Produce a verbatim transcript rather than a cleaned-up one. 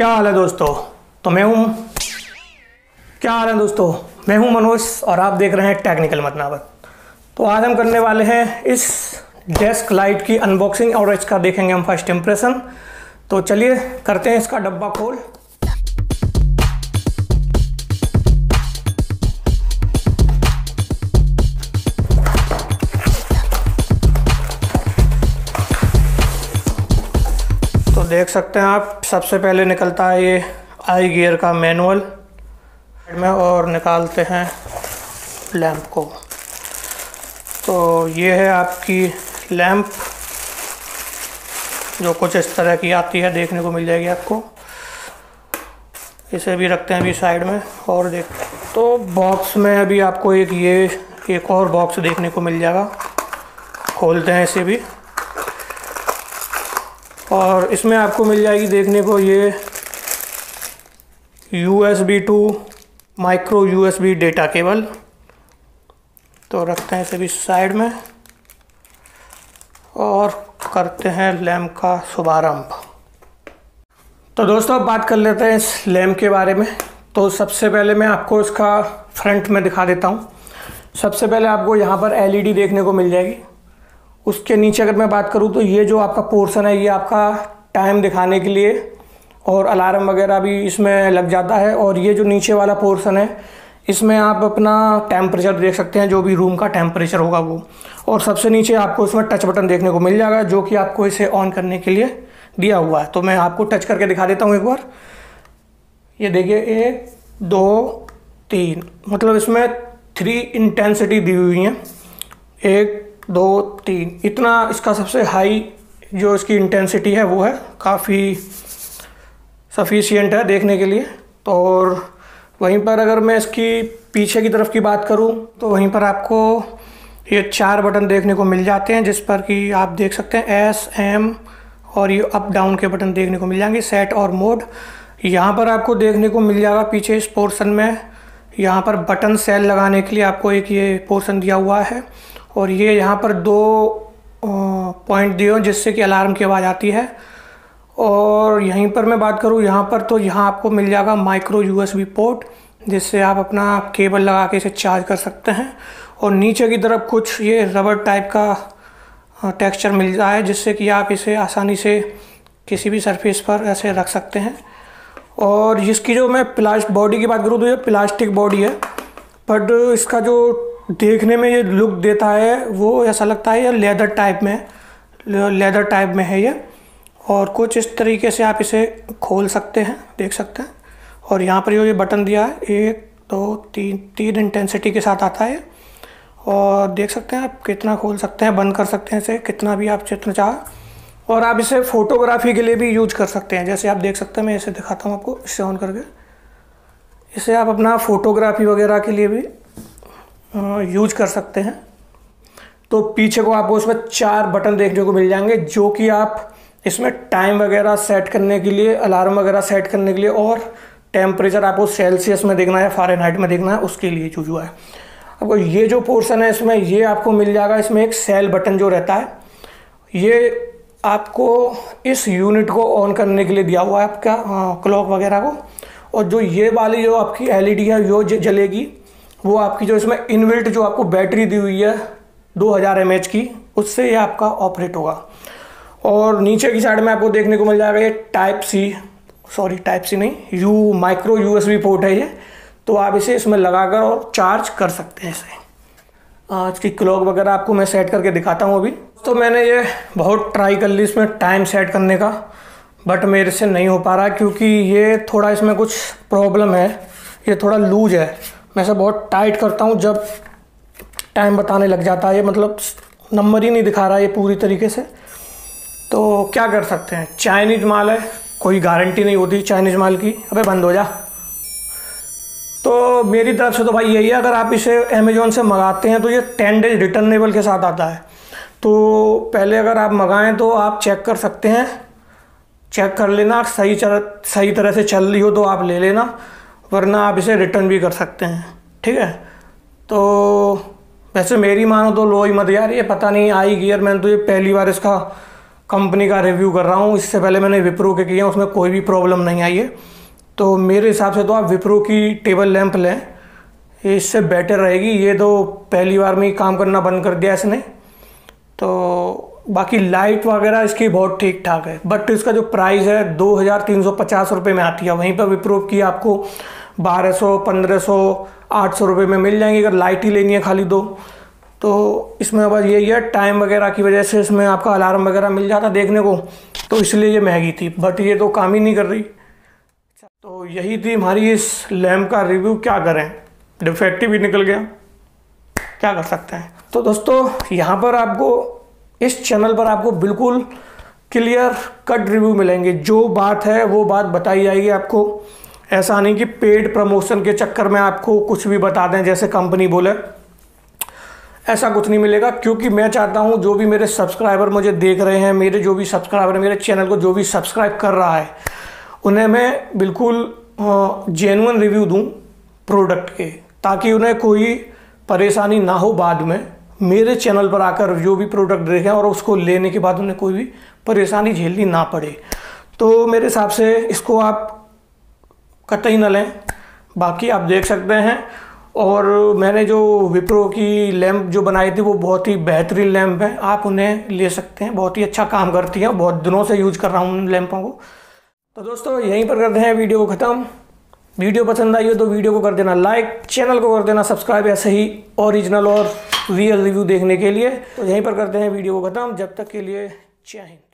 क्या हाल है दोस्तों, तो मैं हूँ क्या हाल है दोस्तों मैं हूँ मनोज और आप देख रहे हैं टेक्निकल मदनावत। तो आज हम करने वाले हैं इस डेस्क लाइट की अनबॉक्सिंग और इसका देखेंगे हम फर्स्ट इम्प्रेशन। तो चलिए करते हैं इसका डब्बा खोल। देख सकते हैं आप, सबसे पहले निकलता है ये आई गियर का मैनुअल में और निकालते हैं लैंप को। तो ये है आपकी लैंप जो कुछ इस तरह की आती है, देखने को मिल जाएगी आपको। इसे भी रखते हैं अभी साइड में और देखते हैं। तो बॉक्स में अभी आपको एक ये एक और बॉक्स देखने को मिल जाएगा, खोलते हैं इसे भी। और इसमें आपको मिल जाएगी देखने को ये USB to micro USB data cable. तो रखते हैं इसे भी साइड में और करते हैं लैम्प का शुभारंभ। तो दोस्तों अब बात कर लेते हैं इस लैम्प के बारे में। तो सबसे पहले मैं आपको इसका फ्रंट में दिखा देता हूं। सबसे पहले आपको यहाँ पर एलईडी देखने को मिल जाएगी। उसके नीचे अगर मैं बात करूं तो ये जो आपका पोर्शन है ये आपका टाइम दिखाने के लिए और अलार्म वगैरह भी इसमें लग जाता है। और ये जो नीचे वाला पोर्शन है इसमें आप अपना टेम्परेचर देख सकते हैं, जो भी रूम का टेम्परेचर होगा वो। और सबसे नीचे आपको इसमें टच बटन देखने को मिल जाएगा जो कि आपको इसे ऑन करने के लिए दिया हुआ है। तो मैं आपको टच करके दिखा देता हूँ एक बार। ये देखिए, एक दो तीन, मतलब इसमें थ्री इंटेंसिटी दी हुई हैं, एक दो तीन। इतना इसका सबसे हाई जो इसकी इंटेंसिटी है वो है, काफ़ी सफिशिएंट है देखने के लिए। तो और वहीं पर अगर मैं इसकी पीछे की तरफ की बात करूं तो वहीं पर आपको ये चार बटन देखने को मिल जाते हैं, जिस पर कि आप देख सकते हैं एस एम और ये अप डाउन के बटन देखने को मिल जाएंगे। सेट और मोड यहाँ पर आपको देखने को मिल जाएगा पीछे इस पोर्शन में। यहाँ पर बटन सेल लगाने के लिए आपको एक ये पोर्शन दिया हुआ है और ये यहाँ पर दो पॉइंट दिए हों जिससे कि अलार्म की आवाज़ आती है। और यहीं पर मैं बात करूँ यहाँ पर, तो यहाँ आपको मिल जाएगा माइक्रो यूएसबी पोर्ट जिससे आप अपना केबल लगा के इसे चार्ज कर सकते हैं। और नीचे की तरफ कुछ ये रबर टाइप का टेक्सचर मिल रहा है जिससे कि आप इसे आसानी से किसी भी सरफेस पर ऐसे रख सकते हैं। और इसकी जो मैं प्लास्ट बॉडी की बात करूँ तो ये प्लास्टिक बॉडी है, बट इसका जो देखने में ये लुक देता है वो ऐसा लगता है ये लेदर टाइप में लेदर टाइप में है ये। और कुछ इस तरीके से आप इसे खोल सकते हैं, देख सकते हैं। और यहाँ पर जो ये बटन दिया है, एक दो तीन तीन इंटेंसिटी के साथ आता है। और देख सकते हैं आप कितना खोल सकते हैं, बंद कर सकते हैं इसे कितना भी आप जितना चाह। और आप इसे फ़ोटोग्राफी के लिए भी यूज कर सकते हैं, जैसे आप देख सकते हैं। मैं इसे दिखाता हूँ आपको, इसे ऑन करके इसे आप अपना फ़ोटोग्राफी वगैरह के लिए भी यूज कर सकते हैं। तो पीछे को आपको इसमें चार बटन देखने को मिल जाएंगे जो कि आप इसमें टाइम वगैरह सेट करने के लिए, अलार्म वगैरह सेट करने के लिए, और टेम्परेचर आपको सेल्सियस में देखना है, फ़ारेनहाइट में देखना है, उसके लिए यूज हुआ है। आपको ये जो पोर्शन है इसमें ये आपको मिल जाएगा, इसमें एक सेल बटन जो रहता है ये आपको इस यूनिट को ऑन करने के लिए दिया हुआ है, आपका क्लॉक वगैरह को। और जो ये वाली जो आपकी एल ई डी है वो जलेगी, वो आपकी जो इसमें इनबिल्ट जो आपको बैटरी दी हुई है दो हज़ार एम ए एच की, उससे ये आपका ऑपरेट होगा। और नीचे की साइड में आपको देखने को मिल जाएगा ये type C sorry type C नहीं यू माइक्रो यूएसबी पोर्ट है ये। तो आप इसे इसमें लगाकर और चार्ज कर सकते हैं इसे। आज की क्लॉक वगैरह आपको मैं सेट करके दिखाता हूँ अभी। तो मैंने ये बहुत ट्राई कर ली इसमें टाइम सेट करने का, बट मेरे से नहीं हो पा रहा क्योंकि ये थोड़ा इसमें कुछ प्रॉब्लम है, ये थोड़ा लूज है। मैं इसे बहुत टाइट करता हूँ, जब टाइम बताने लग जाता है ये, मतलब नंबर ही नहीं दिखा रहा है ये पूरी तरीके से। तो क्या कर सकते हैं, चाइनीज़ माल है, कोई गारंटी नहीं होती चाइनीज़ माल की। अबे बंद हो जा। तो मेरी तरफ से तो भाई यही है, अगर आप इसे अमेज़ॉन से मंगाते हैं तो ये टेन डेज रिटर्नेबल के साथ आता है। तो पहले अगर आप मंगाएँ तो आप चेक कर सकते हैं, चेक कर लेना, सही चल सही तरह से चल रही हो तो आप ले लेना, वरना आप इसे रिटर्न भी कर सकते हैं, ठीक है। तो वैसे मेरी मानो तो लो ही मत यार, ये पता नहीं आई गियर, मैंने तो ये पहली बार इसका कंपनी का रिव्यू कर रहा हूँ। इससे पहले मैंने विप्रो के किए हैं, उसमें कोई भी प्रॉब्लम नहीं आई है। तो मेरे हिसाब से तो आप विप्रो की टेबल लैंप लें, ये इससे बेटर रहेगी। ये तो पहली बार में ही काम करना बंद कर दिया इसने। तो बाकी लाइट वगैरह इसकी बहुत ठीक ठाक है, बट इसका जो प्राइस है दो हज़ार तीन सौ पचास रुपये में आती है। वहीं पर विप्रो की आपको बारह सौ पंद्रह सौ आठ सौ रुपये में मिल जाएंगी अगर लाइट ही लेनी है खाली दो। तो इसमें बस यही है, टाइम वगैरह की वजह से इसमें आपका अलार्म वगैरह मिल जाता देखने को, तो इसलिए ये महंगी थी, बट ये तो काम ही नहीं कर रही। तो यही थी हमारी इस लैम्प का रिव्यू। क्या करें, डिफेक्टिव ही निकल गया, क्या कर सकते हैं। तो दोस्तों यहाँ पर आपको इस चैनल पर आपको बिल्कुल क्लियर कट रिव्यू मिलेंगे, जो बात है वो बात बताई जाएगी आपको। ऐसा नहीं कि पेड प्रमोशन के चक्कर में आपको कुछ भी बता दें जैसे कंपनी बोले, ऐसा कुछ नहीं मिलेगा। क्योंकि मैं चाहता हूं जो भी मेरे सब्सक्राइबर मुझे देख रहे हैं, मेरे जो भी सब्सक्राइबर मेरे चैनल को जो भी सब्सक्राइब कर रहा है, उन्हें मैं बिल्कुल जेन्युइन रिव्यू दूं प्रोडक्ट के, ताकि उन्हें कोई परेशानी ना हो बाद में मेरे चैनल पर आकर जो भी प्रोडक्ट देखें और उसको लेने के बाद उन्हें कोई भी परेशानी झेलनी ना पड़े। तो मेरे हिसाब से इसको आप कतई न लें। बाकी आप देख सकते हैं, और मैंने जो विप्रो की लैंप जो बनाई थी वो बहुत ही बेहतरीन लैंप है, आप उन्हें ले सकते हैं, बहुत ही अच्छा काम करती हैं। बहुत दिनों से यूज़ कर रहा हूँ उन लैंपों को। तो दोस्तों यहीं पर करते हैं वीडियो को ख़त्म। वीडियो पसंद आई हो तो वीडियो को कर देना लाइक, चैनल को कर देना सब्सक्राइब, ऐसे ही ओरिजिनल और रियल रिव्यू देखने के लिए। तो यहीं पर करते हैं वीडियो को ख़त्म। जब तक के लिए जय हिंद।